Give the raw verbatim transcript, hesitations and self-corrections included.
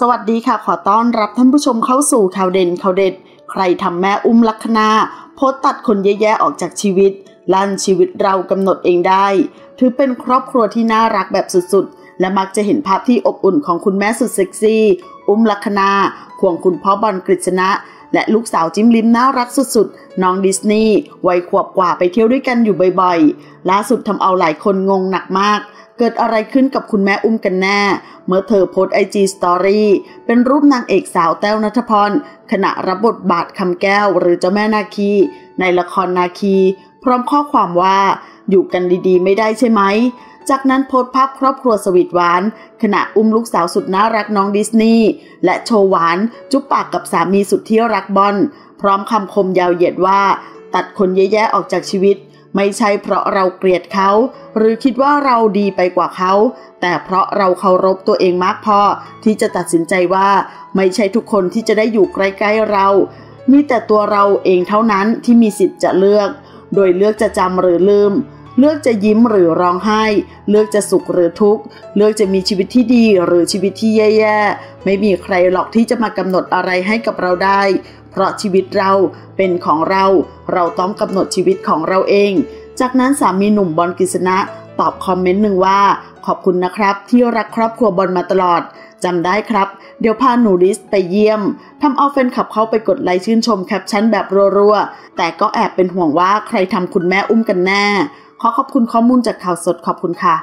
สวัสดีค่ะขอต้อนรับท่านผู้ชมเข้าสู่ข่าวเด่นข่าวเด็ดใครทำแม่อุ้มลัคนาโพสต์ตัดคนแย่ๆออกจากชีวิตลั่นชีวิตเรากำหนดเองได้ถือเป็นครอบครัวที่น่ารักแบบสุดๆและมักจะเห็นภาพที่อบอุ่นของคุณแม่สุดเซ็กซี่อุ้มลัคนาควงคุณพ่อบอลกฤษณะและลูกสาวจิ้มลิ้มน่ารักสุดๆน้องดิสนีย์วัยขวบกว่าไปเที่ยวด้วยกันอยู่บ่อยๆล่าสุดทำเอาหลายคนงงหนักมากเกิดอะไรขึ้นกับคุณแม่อุ้มกันแน่เมื่อเธอโพสไอจีสตอรี่เป็นรูปนางเอกสาวแต้วณัฐพรขณะรับบทบาทคำแก้วหรือเจ้าแม่นาคีในละครนาคีพร้อมข้อความว่าอยู่กันดีๆไม่ได้ใช่ไหมจากนั้นโพสภาพครอบครัวสวีทหวานขณะอุ้มลูกสาวสุดน่ารักน้องดิสนีย์และโชว์หวานจุ๊บปากกับสามีสุดที่รักบอลพร้อมคำคมยาวเหยียดว่าตัดคนแย่ๆออกจากชีวิตไม่ใช่เพราะเราเกลียดเขาหรือคิดว่าเราดีไปกว่าเขาแต่เพราะเราเคารพตัวเองมากพอที่จะตัดสินใจว่าไม่ใช่ทุกคนที่จะได้อยู่ใกล้ๆเรามีแต่ตัวเราเองเท่านั้นที่มีสิทธิ์จะเลือกโดยเลือกจะจำหรือลืมเลือกจะยิ้มหรือร้องไห้เลือกจะสุขหรือทุกข์เลือกจะมีชีวิตที่ดีหรือชีวิตที่แย่ๆไม่มีใครหรอกที่จะมากำหนดอะไรให้กับเราได้เพราะชีวิตเราเป็นของเราเราต้องกำหนดชีวิตของเราเองจากนั้นสามีหนุ่มบอลกฤษณะตอบคอมเมนต์หนึ่งว่าขอบคุณนะครับที่รักครอบครัวบอลมาตลอดจำได้ครับเดี๋ยวพาหนูลิสไปเยี่ยมทำเอาแฟนคลับเข้าไปกดไลค์ชื่นชมแคปชั่นแบบรัวๆแต่ก็แอบเป็นห่วงว่าใครทำคุณแม่อุ้มกันแน่ขอขอบคุณข้อมูลจากข่าวสดขอบคุณค่ะ